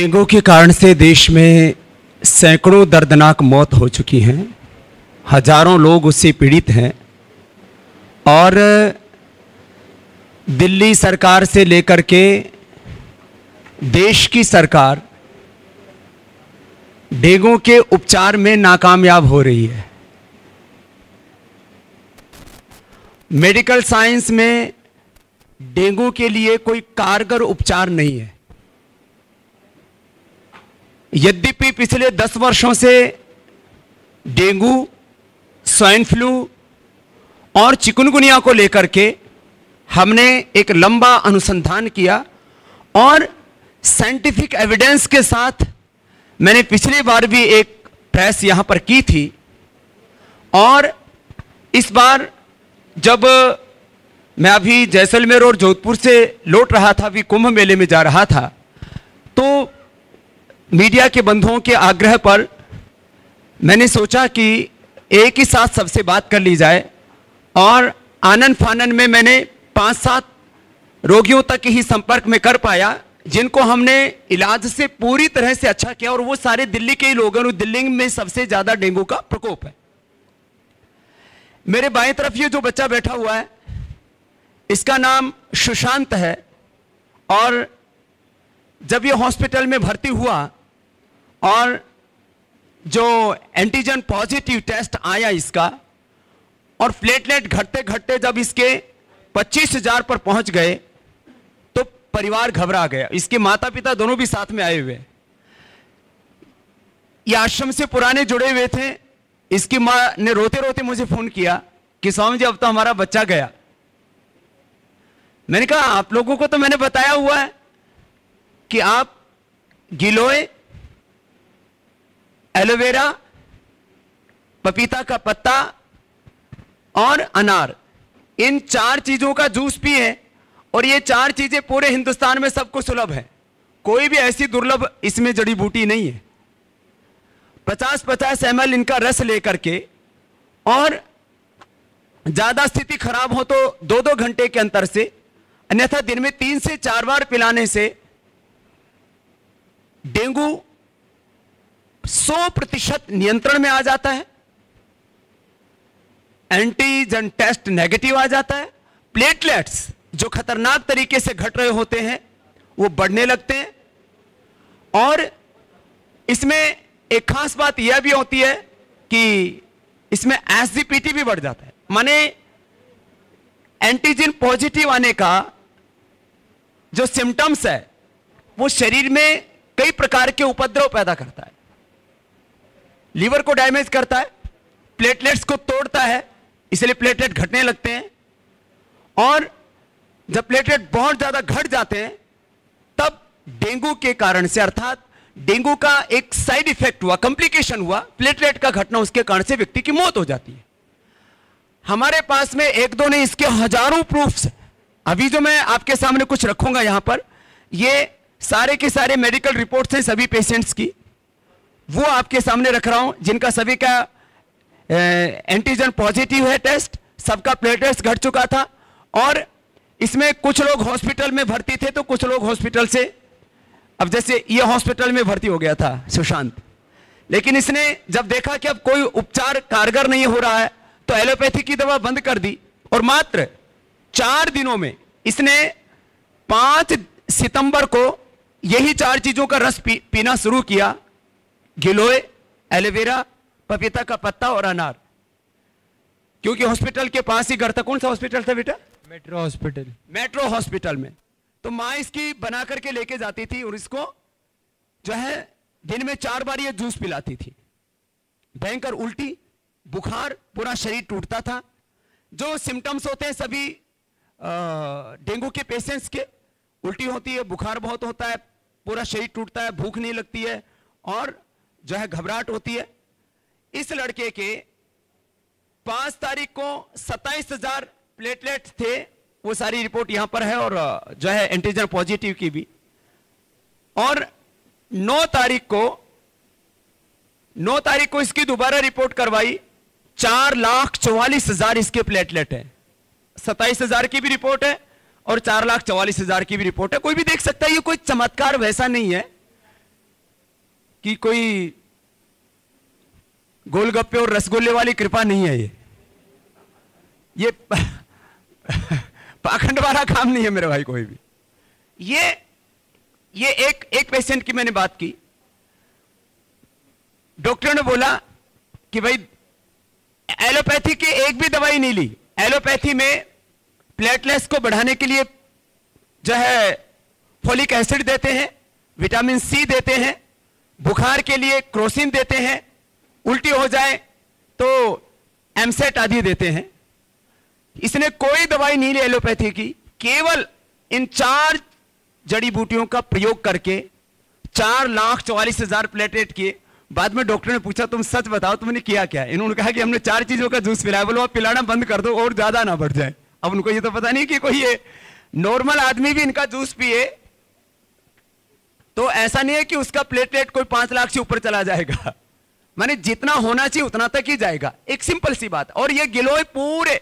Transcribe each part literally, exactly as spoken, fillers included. Dengue के कारण से देश में सैकड़ों दर्दनाक मौत हो चुकी हैं, हजारों लोग उससे पीड़ित हैं और दिल्ली सरकार से लेकर के देश की सरकार डेंगू के उपचार में नाकामयाब हो रही है। मेडिकल साइंस में डेंगू के लिए कोई कारगर उपचार नहीं है। यद्यपि पिछले दस वर्षों से डेंगू, स्वाइन फ्लू और चिकनगुनिया को लेकर के हमने एक लंबा अनुसंधान किया और साइंटिफिक एविडेंस के साथ मैंने पिछली बार भी एक प्रेस यहाँ पर की थी और इस बार जब मैं अभी जैसलमेर और जोधपुर से लौट रहा था, अभी कुंभ मेले में जा रहा था, तो मीडिया के बंधुओं के आग्रह पर मैंने सोचा कि एक ही साथ सबसे बात कर ली जाए और आनन फानन में मैंने पाँच सात रोगियों तक ही संपर्क में कर पाया जिनको हमने इलाज से पूरी तरह से अच्छा किया और वो सारे दिल्ली के ही लोग हैं और दिल्ली में सबसे ज़्यादा डेंगू का प्रकोप है। मेरे बाएं तरफ ये जो बच्चा बैठा हुआ है इसका नाम सुशांत है और जब ये हॉस्पिटल में भर्ती हुआ और जो एंटीजन पॉजिटिव टेस्ट आया इसका और प्लेटलेट घटते घटते जब इसके पच्चीस हज़ार पर पहुंच गए तो परिवार घबरा गया। इसके माता पिता दोनों भी साथ में आए हुए, ये आश्रम से पुराने जुड़े हुए थे। इसकी माँ ने रोते रोते मुझे फोन किया कि स्वामी जी अब तो हमारा बच्चा गया। मैंने कहा आप लोगों को तो मैंने बताया हुआ है कि आप गिलोय, एलोवेरा, पपीता का पत्ता और अनार, इन चार चीजों का जूस पिए और ये चार चीजें पूरे हिंदुस्तान में सबको सुलभ है, कोई भी ऐसी दुर्लभ इसमें जड़ी बूटी नहीं है। पचास पचास एम एल इनका रस लेकर के और ज्यादा स्थिति खराब हो तो दो दो घंटे के अंतर से, अन्यथा दिन में तीन से चार बार पिलाने से डेंगू सौ प्रतिशत नियंत्रण में आ जाता है, एंटीजन टेस्ट नेगेटिव आ जाता है, प्लेटलेट्स जो खतरनाक तरीके से घट रहे होते हैं वो बढ़ने लगते हैं। और इसमें एक खास बात यह भी होती है कि इसमें एसजीपीटी भी बढ़ जाता है, माने एंटीजन पॉजिटिव आने का जो सिम्टम्स है वो शरीर में कई प्रकार के उपद्रव पैदा करता है, लीवर को डैमेज करता है, प्लेटलेट्स को तोड़ता है, इसलिए प्लेटलेट घटने लगते हैं और जब प्लेटलेट बहुत ज्यादा घट जाते हैं तब डेंगू के कारण से, अर्थात डेंगू का एक साइड इफेक्ट हुआ, कॉम्प्लिकेशन हुआ, प्लेटलेट का घटना, उसके कारण से व्यक्ति की मौत हो जाती है। हमारे पास में एक दो नहीं इसके हजारों प्रूफ्स हैं। अभी जो मैं आपके सामने कुछ रखूंगा यहां पर, ये सारे के सारे मेडिकल रिपोर्ट्स हैं सभी पेशेंट्स की, वो आपके सामने रख रहा हूं जिनका सभी का एंटीजन पॉजिटिव है टेस्ट, सबका प्लेटलेट्स घट चुका था और इसमें कुछ लोग हॉस्पिटल में भर्ती थे तो कुछ लोग हॉस्पिटल से, अब जैसे ये हॉस्पिटल में भर्ती हो गया था सुशांत, लेकिन इसने जब देखा कि अब कोई उपचार कारगर नहीं हो रहा है तो एलोपैथी की दवा बंद कर दी और मात्र चार दिनों में इसने पांच सितंबर को यही चार चीजों का रस पी, पीना शुरू किया, गिलोय, एलोवेरा, पपीता का पत्ता और अनार, क्योंकि हॉस्पिटल के पास ही घर था। कौन सा हॉस्पिटल था बेटा? Metro hospital. मेट्रो हॉस्पिटल में तो माँ इसकी बना करके लेके जाती थी और इसको जो है दिन में चार बार ये जूस पिलाती थी। भयंकर उल्टी, बुखार, पूरा शरीर टूटता था, जो सिम्टम्स होते हैं सभी डेंगू के पेशेंट्स के, उल्टी होती है, बुखार बहुत होता है, पूरा शरीर टूटता है, भूख नहीं लगती है और जो है घबराहट होती है। इस लड़के के पांच तारीख को सत्ताईस हजार प्लेटलेट थे, वो सारी रिपोर्ट यहां पर है और जो है एंटीजन पॉजिटिव की भी, और नौ तारीख को नौ तारीख को इसकी दोबारा रिपोर्ट करवाई, चार लाख चौवालीस हजार इसके प्लेटलेट है, सत्ताईस हजार की भी रिपोर्ट है और चार लाख चौवालीस हजार की भी रिपोर्ट है। कोई भी देख सकता है, ये कोई चमत्कार वैसा नहीं है। कि कोई गोलगप्पे और रसगुल्ले वाली कृपा नहीं है, ये ये पाखंड वाला काम नहीं है मेरे भाई कोई भी। ये ये एक एक पेशेंट की मैंने बात की, डॉक्टर ने बोला कि भाई एलोपैथी की एक भी दवाई नहीं ली, एलोपैथी में प्लेटलेट्स को बढ़ाने के लिए जो है फोलिक एसिड देते हैं, विटामिन सी देते हैं, बुखार के लिए क्रोसिन देते हैं, उल्टी हो जाए तो एमसेट आदि देते हैं। इसने कोई दवाई नहीं ली एलोपैथी की, केवल इन चार जड़ी बूटियों का प्रयोग करके चार लाख चौवालीस हजार प्लेटलेट किए। बाद में डॉक्टर ने पूछा तुम सच बताओ तुमने किया क्या? इन्होंने कहा कि हमने चार चीजों का जूस पिलाया। बोलो आप पिलाना बंद कर दो और ज्यादा ना बढ़ जाए। अब उनको ये तो पता नहीं कि कोई ये नॉर्मल आदमी भी इनका जूस पिए तो ऐसा नहीं है कि उसका प्लेटलेट कोई पांच लाख से ऊपर चला जाएगा, माने जितना होना चाहिए उतना तक ही जाएगा। एक सिंपल सी बात। और ये गिलोय पूरे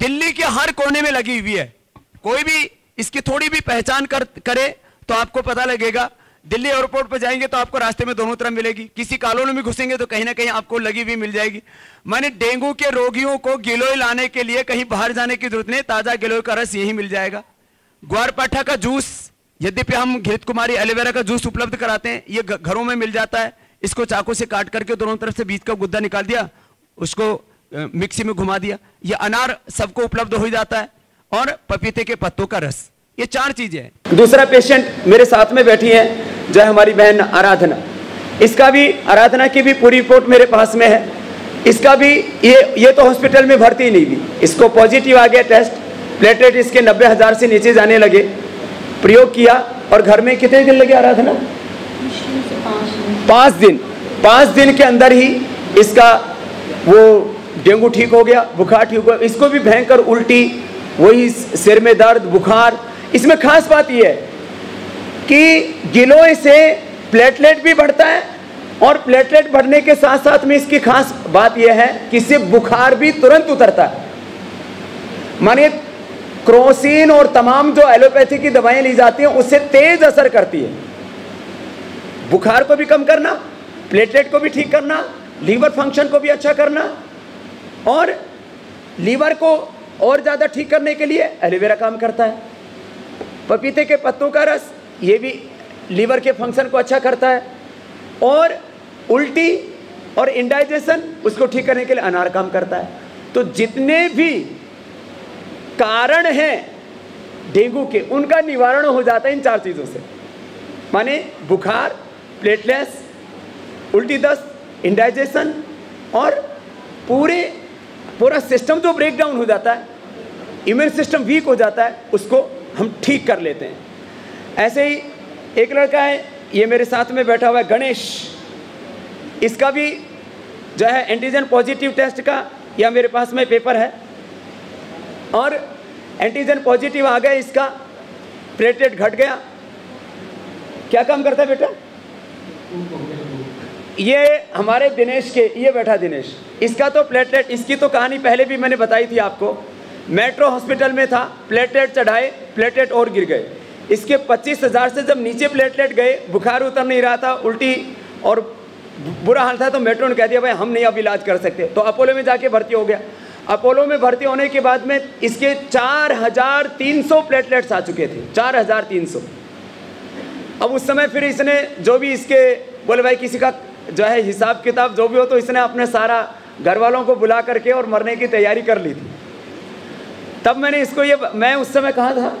दिल्ली के हर कोने में लगी हुई है, कोई भी इसकी थोड़ी भी पहचान कर, करे तो आपको पता लगेगा। दिल्ली एयरपोर्ट पर जाएंगे तो आपको रास्ते में दोनों तरफ मिलेगी, किसी कॉलोनी में घुसेंगे तो कहीं ना कहीं आपको लगी हुई मिल जाएगी। माने डेंगू के रोगियों को गिलोय लाने के लिए कहीं बाहर जाने की जरूरत नहीं, ताजा गिलोय का रस यही मिल जाएगा। ग्वारपाठा का जूस, यद्यपि हम घृत कुमारी एलोवेरा का जूस उपलब्ध कराते हैं, ये घरों में मिल जाता है। इसको चाकू से काट करके दोनों तरफ से बीज का गुद्दा निकाल दिया, उसको मिक्सी में घुमा दिया, ये अनार सबको उपलब्ध हो जाता है, और पपीते के पत्तों का रस। ये चार चीजें। दूसरा पेशेंट मेरे साथ में बैठी है जो हमारी बहन आराधना, इसका भी आराधना की भी पूरी रिपोर्ट मेरे पास में है। इसका भी ये ये तो हॉस्पिटल में भर्ती ही नहीं हुई, इसको पॉजिटिव आ गया टेस्ट, प्लेटलेट इसके नब्बे हज़ार से नीचे जाने लगे, प्रयोग किया। और घर में कितने दिन लगे आराधना? पाँच दिन। पाँच दिन के अंदर ही इसका वो डेंगू ठीक हो गया, बुखार ठीक हो गया। इसको भी भयंकर उल्टी, वही सिर में दर्द, बुखार। इसमें खास बात यह है कि गिलोय से प्लेटलेट भी बढ़ता है, और प्लेटलेट बढ़ने के साथ साथ में इसकी खास बात यह है कि इससे बुखार भी तुरंत उतरता है। मानिए क्रोसिन और तमाम जो एलोपैथी की दवाएं ली जाती हैं उससे तेज असर करती है। बुखार को भी कम करना, प्लेटलेट को भी ठीक करना, लीवर फंक्शन को भी अच्छा करना, और लीवर को और ज़्यादा ठीक करने के लिए एलोवेरा काम करता है। पपीते के पत्तों का रस, ये भी लीवर के फंक्शन को अच्छा करता है। और उल्टी और इंडाइजेशन, उसको ठीक करने के लिए अनार काम करता है। तो जितने भी कारण हैं डेंगू के, उनका निवारण हो जाता है इन चार चीज़ों से। माने बुखार, प्लेटलेट्स, उल्टी दस्त, इंडाइजेशन, और पूरे पूरा सिस्टम जो ब्रेक डाउन हो जाता है, इम्यून सिस्टम वीक हो जाता है, उसको हम ठीक कर लेते हैं। ऐसे ही एक लड़का है, ये मेरे साथ में बैठा हुआ है, गणेश। इसका भी जो है एंटीजन पॉजिटिव टेस्ट का या मेरे पास में पेपर है, और एंटीजन पॉजिटिव आ गया, इसका प्लेटलेट घट गया। क्या काम करता है बेटा? ये हमारे दिनेश के, ये बैठा दिनेश, इसका तो प्लेटलेट, इसकी तो कहानी पहले भी मैंने बताई थी आपको। मेट्रो हॉस्पिटल में था, प्लेटलेट चढ़ाए, प्लेटलेट और गिर गए। इसके पच्चीस हज़ार से जब नीचे प्लेटलेट गए, बुखार उतर नहीं रहा था, उल्टी और बुरा हाल था, तो मेट्रो ने कह दिया भाई हम नहीं अब इलाज कर सकते, तो अपोलो में जाके भर्ती हो गया। अपोलो में भर्ती होने के बाद में इसके चार हज़ार तीन सौ प्लेटलेट्स आ चुके थे, चार हज़ार तीन सौ। अब उस समय फिर इसने जो भी, इसके बोले भाई किसी का जो है हिसाब किताब जो भी हो, तो इसने अपने सारा घर वालों को बुला करके और मरने की तैयारी कर ली थी। तब मैंने इसको ये, मैं उस समय कहाँ था,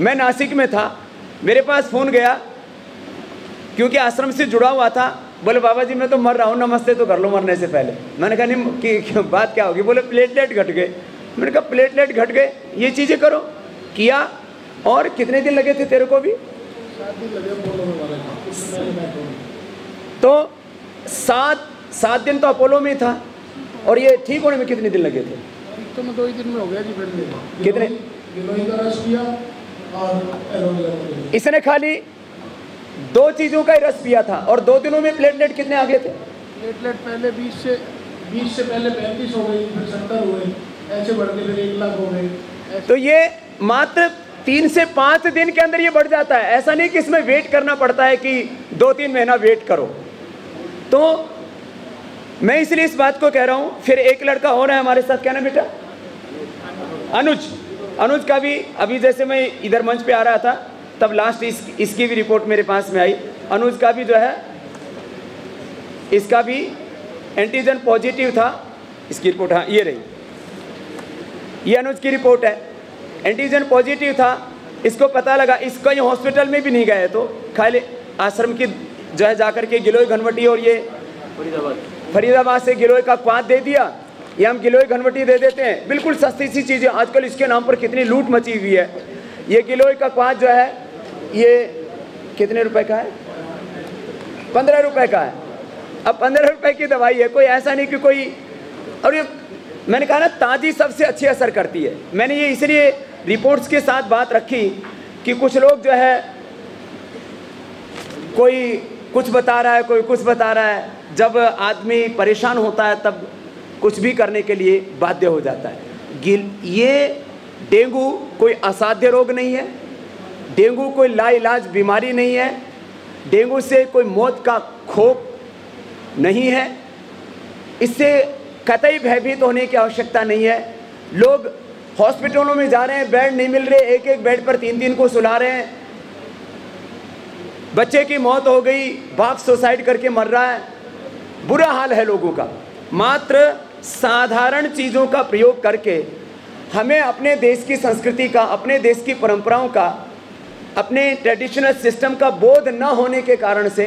मैं नासिक में था, मेरे पास फ़ोन गया क्योंकि आश्रम से जुड़ा हुआ था। बोले बाबा जी मैं तो मर रहा हूँ, नमस्ते तो कर लो मरने से पहले। मैंने कहा नहीं कि, कि बात क्या होगी? बोले प्लेटलेट घट गए। मैंने कहा प्लेटलेट घट गए, ये चीज़ें करो, किया। और कितने दिन लगे थे तेरे को भी? तो सात सात दिन तो अपोलो में था। और ये ठीक होने में कितने दिन लगे थे? तो मैं दो ही दिन में हो गया जी। कितने? गिलोय का रस पिया और एलोवेरा। इसने खाली दो चीज़ों का ही रस पिया था, और दो दिनों में प्लेटलेट कितने आ गए थे? प्लेटलेट पहले बीस से बीस से पहले पैंतीस हो गई, फिर सत्तर हुए, ऐसे बढ़ के फिर एक लाख हो गए। तो ये मात्र तीन से पाँच दिन के अंदर ये बढ़ जाता है। ऐसा नहीं कि इसमें वेट करना पड़ता है कि दो तीन महीना वेट करो। तो मैं इसलिए इस बात को कह रहा हूँ। फिर एक लड़का हो रहा है हमारे साथ, क्या ना बेटा, अनुज। अनुज का भी अभी जैसे मैं इधर मंच पे आ रहा था तब लास्ट इस, इसकी भी रिपोर्ट मेरे पास में आई। अनुज का भी जो है इसका भी एंटीजन पॉजिटिव था। इसकी रिपोर्ट, हाँ ये रही, ये अनुज की रिपोर्ट है, एंटीजन पॉजिटिव था। इसको पता लगा, इसको ये हॉस्पिटल में भी नहीं गए तो खाली आश्रम की जो है जाकर के गिलोय घनवटी और ये फरीदाबाद फरीदाबाद से गिलोय का क्वाद दे दिया। ये हम गिलोय घनवटी दे देते हैं, बिल्कुल सस्ती सी चीज़ें। आजकल इसके नाम पर कितनी लूट मची हुई है। ये गिलोय का क्वाद जो है ये कितने रुपए का है? पंद्रह रुपए का है। अब पंद्रह रुपए की दवाई है, कोई ऐसा नहीं कि कोई। और ये मैंने कहा ना, ताज़ी सबसे अच्छी असर करती है। मैंने ये इसलिए रिपोर्ट्स के साथ बात रखी कि कुछ लोग जो है कोई कुछ बता रहा है, कोई कुछ बता रहा है। जब आदमी परेशान होता है तब कुछ भी करने के लिए बाध्य हो जाता है। गिल ये डेंगू कोई असाध्य रोग नहीं है, डेंगू कोई लाइलाज बीमारी नहीं है, डेंगू से कोई मौत का खौफ नहीं है। इससे कतई भयभीत होने की आवश्यकता नहीं है। लोग हॉस्पिटलों में जा रहे हैं, बेड नहीं मिल रहे, एक एक बेड पर तीन तीन को सुला रहे हैं। बच्चे की मौत हो गई, बाप सुसाइड करके मर रहा है। बुरा हाल है लोगों का। मात्र साधारण चीज़ों का प्रयोग करके हमें अपने देश की संस्कृति का, अपने देश की परंपराओं का, अपने ट्रेडिशनल सिस्टम का बोध न होने के कारण से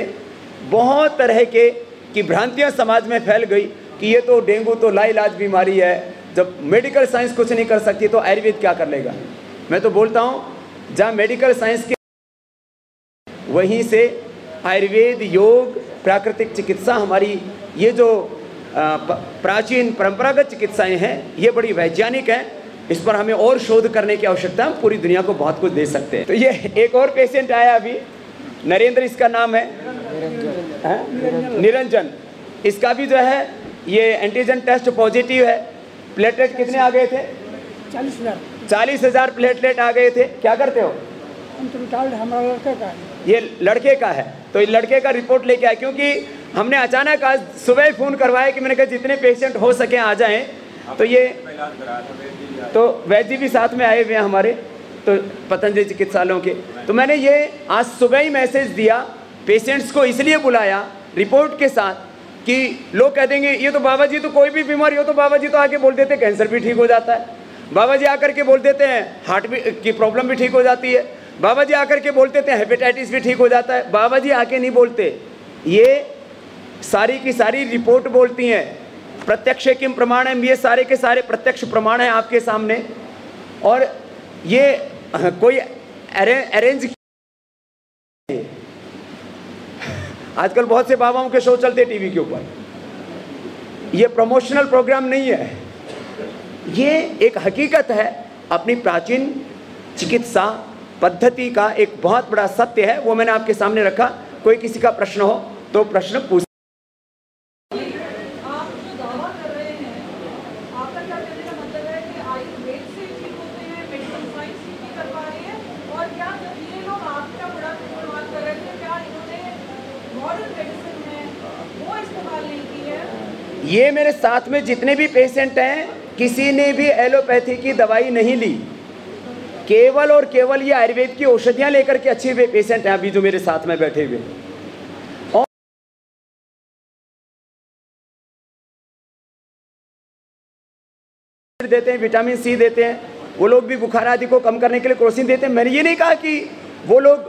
बहुत तरह के की भ्रांतियाँ समाज में फैल गई कि ये तो डेंगू तो लाइलाज बीमारी है। जब मेडिकल साइंस कुछ नहीं कर सकती तो आयुर्वेद क्या कर लेगा। मैं तो बोलता हूँ जहाँ मेडिकल साइंस की, वहीं से आयुर्वेद, योग, प्राकृतिक चिकित्सा, हमारी ये जो प्राचीन परंपरागत चिकित्साएं हैं ये बड़ी वैज्ञानिक हैं। इस पर हमें और शोध करने की आवश्यकता है। हम पूरी दुनिया को बहुत कुछ दे सकते हैं। तो ये एक और पेशेंट आया अभी, नरेंद्र इसका नाम है, निरंजन। इसका भी जो है ये एंटीजन टेस्ट पॉजिटिव है। प्लेटलेट कितने आ गए थे? चालीस हज़ार चालीस हज़ार प्लेटलेट आ गए थे। क्या करते हो? हमारा लड़के का है। ये लड़के का है, तो ये लड़के का रिपोर्ट लेके आए। क्योंकि हमने अचानक आज सुबह ही फ़ोन करवाया कि मैंने कहा जितने पेशेंट हो सके आ जाएं। तो ये तो वैद्य जी भी साथ में आए हुए हैं हमारे, तो पतंजलि चिकित्सालयों के। तो मैंने ये आज सुबह ही मैसेज दिया, पेशेंट्स को इसलिए बुलाया रिपोर्ट के साथ कि लोग कह देंगे ये तो बाबा जी, तो कोई भी बीमारी हो तो बाबा जी तो आके बोल देते हैं कैंसर भी ठीक हो जाता है, बाबा जी आकर के बोल देते हैं हार्ट भी की प्रॉब्लम भी ठीक हो जाती है, बाबा जी आकर के बोल देते हैं हेपेटाइटिस भी ठीक हो जाता है। बाबा जी आके नहीं बोलते, ये सारी की सारी रिपोर्ट बोलती हैं। प्रत्यक्ष किम प्रमाण है, ये सारे के सारे प्रत्यक्ष प्रमाण हैं आपके सामने। और ये कोई अरेंज, आजकल बहुत से बाबाओं के शो चलते टीवी के ऊपर, ये प्रमोशनल प्रोग्राम नहीं है, ये एक हकीकत है। अपनी प्राचीन चिकित्सा पद्धति का एक बहुत बड़ा सत्य है, वो मैंने आपके सामने रखा। कोई किसी का प्रश्न हो तो प्रश्न पूछ। आप जो दावा कर रहे हैं, आपका क्या कहने का मतलब है कि आयुर्वेद से ठीक होते हैं, मेडिकल साइंस नहीं कर पा रही है? और क्या जब ये लोग आपका बड़ा इस्तेमाल कर रहे थे, क्या इन्होंने मॉडर्न मेडिसिन में वो इस्तेमाल नहीं की है? ये मेरे साथ में जितने भी पेशेंट हैं, किसी ने भी एलोपैथी की दवाई नहीं ली, केवल और केवल ये आयुर्वेद की औषधियाँ लेकर के अच्छे हुए पेशेंट हैं अभी जो मेरे साथ में बैठे हुए। और देते हैं, विटामिन सी देते हैं, वो लोग भी बुखार आदि को कम करने के लिए क्रोसिन देते हैं। मैंने ये नहीं कहा कि वो लोग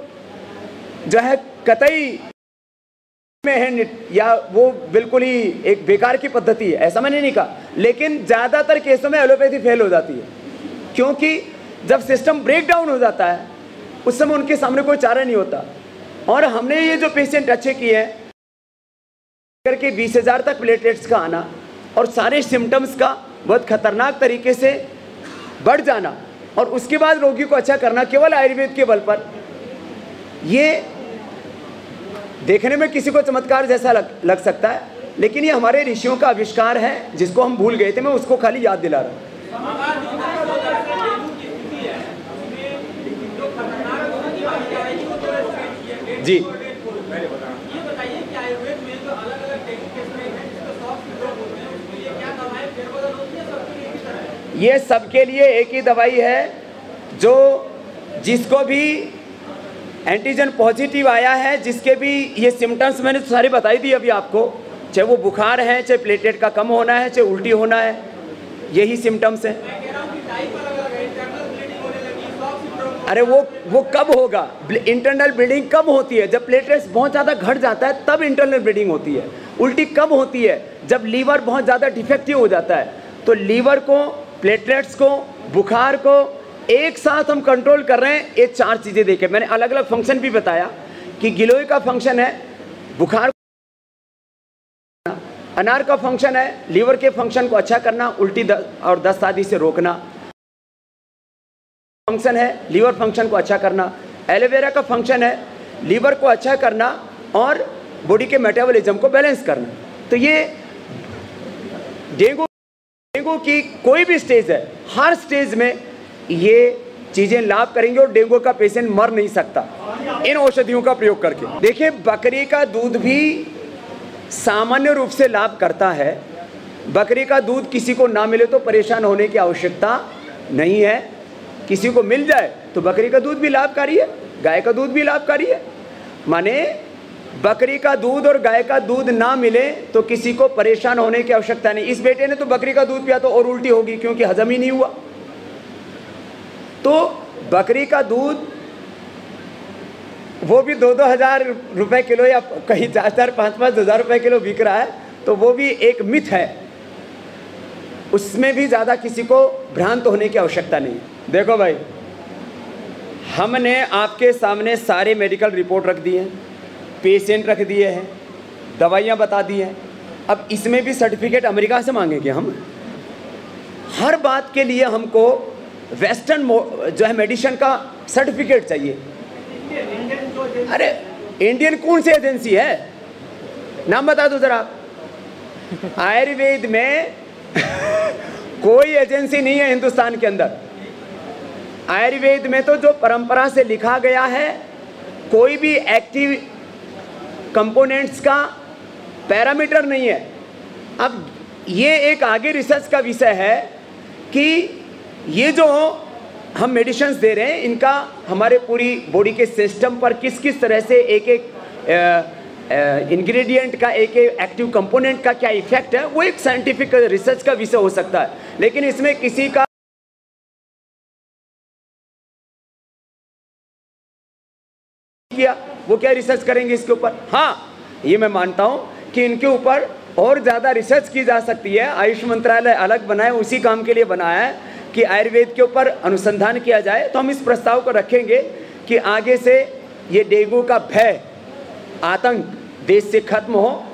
जो है कतई में है या वो बिल्कुल ही एक बेकार की पद्धति है, ऐसा मैंने नहीं कहा। लेकिन ज़्यादातर केसों में एलोपैथी फेल हो जाती है, क्योंकि जब सिस्टम ब्रेक डाउन हो जाता है उस समय उनके सामने कोई चारा नहीं होता। और हमने ये जो पेशेंट अच्छे किए हैं करके बीस हज़ार तक प्लेटलेट्स का आना और सारे सिम्टम्स का बहुत खतरनाक तरीके से बढ़ जाना और उसके बाद रोगी को अच्छा करना केवल आयुर्वेद के बल पर, ये देखने में किसी को चमत्कार जैसा लग लग सकता है, लेकिन ये हमारे ऋषियों का आविष्कार है जिसको हम भूल गए थे। मैं उसको खाली याद दिला रहा हूँ। जी ये बताइए कि आयुर्वेद में जो अलग-अलग टेक्निक्स हैं जिसको सॉफ्ट ड्रॉप बोलते हैं, उसमें ये क्या दवाएं फेरबदल होती है? सबके लिए एक ही तरह है, ये सबके लिए एक ही दवाई है। जो जिसको भी एंटीजन पॉजिटिव आया है, जिसके भी ये सिम्टम्स मैंने सारी बताई दी अभी आपको, चाहे वो बुखार है, चाहे प्लेटलेट का कम होना है, चाहे उल्टी होना है, यही सिम्टम्स हैं। अरे वो वो कब होगा? इंटरनल ब्लीडिंग कब होती है? जब प्लेटलेट्स बहुत ज़्यादा घट जाता है तब इंटरनल ब्लीडिंग होती है। उल्टी कब होती है? जब लीवर बहुत ज़्यादा डिफेक्टिव हो जाता है। तो लीवर को, प्लेटलेट्स को, बुखार को एक साथ हम कंट्रोल कर रहे हैं, ये चार चीज़ें देखें। मैंने अलग अलग फंक्शन भी बताया कि गिलोय का फंक्शन है, बुखार, अनार का फंक्शन है लीवर के फंक्शन को अच्छा करना, उल्टी द, और दस्त आदि से रोकना फंक्शन है लीवर फंक्शन को अच्छा करना, एलोवेरा का फंक्शन है लीवर को अच्छा करना और बॉडी के मेटाबॉलिज्म को बैलेंस करना। तो ये डेंगू डेंगू की कोई भी स्टेज है, हर स्टेज में ये चीज़ें लाभ करेंगे और डेंगू का पेशेंट मर नहीं सकता इन औषधियों का प्रयोग करके। देखिए, बकरी का दूध भी सामान्य रूप से लाभ करता है। बकरी का दूध किसी को ना मिले तो परेशान होने की आवश्यकता नहीं है। किसी को मिल जाए तो बकरी का दूध भी लाभकारी है, गाय का दूध भी लाभकारी है। माने बकरी का दूध और गाय का दूध ना मिले तो किसी को परेशान होने की आवश्यकता नहीं। इस बेटे ने तो बकरी का दूध पिया तो और उल्टी होगी क्योंकि हजम ही नहीं हुआ। तो बकरी का दूध वो भी दो दो हज़ार रुपए किलो या कहीं चार चार पाँच पाँच हज़ार रुपये किलो बिक रहा है, तो वो भी एक मिथ है। उसमें भी ज़्यादा किसी को भ्रांत होने की आवश्यकता नहीं है। देखो भाई, हमने आपके सामने सारे मेडिकल रिपोर्ट रख दिए हैं, पेशेंट रख दिए हैं, दवाइयाँ बता दी हैं। अब इसमें भी सर्टिफिकेट अमेरिका से मांगेंगे हम? हर बात के लिए हमको वेस्टर्न जो है मेडिसिन का सर्टिफिकेट चाहिए। अरे इंडियन कौन सी एजेंसी है? नाम बता दो जरा आप। आयुर्वेद में कोई एजेंसी नहीं है हिंदुस्तान के अंदर। आयुर्वेद में तो जो परंपरा से लिखा गया है, कोई भी एक्टिव कंपोनेंट्स का पैरामीटर नहीं है। अब ये एक आगे रिसर्च का विषय है कि ये जो हम मेडिसिन्स दे रहे हैं, इनका हमारे पूरी बॉडी के सिस्टम पर किस किस तरह से एक एक इंग्रेडिएंट का, एक एक एक्टिव कंपोनेंट का क्या इफेक्ट है, वो एक साइंटिफिक रिसर्च का विषय हो सकता है। लेकिन इसमें किसी का किया, वो क्या रिसर्च करेंगे इसके ऊपर? हाँ, ये मैं मानता हूँ कि इनके ऊपर और ज़्यादा रिसर्च की जा सकती है। आयुष मंत्रालय अलग बनाए, उसी काम के लिए बनाया है कि आयुर्वेद के ऊपर अनुसंधान किया जाए। तो हम इस प्रस्ताव को रखेंगे कि आगे से ये डेंगू का भय, आतंक देश से खत्म हो।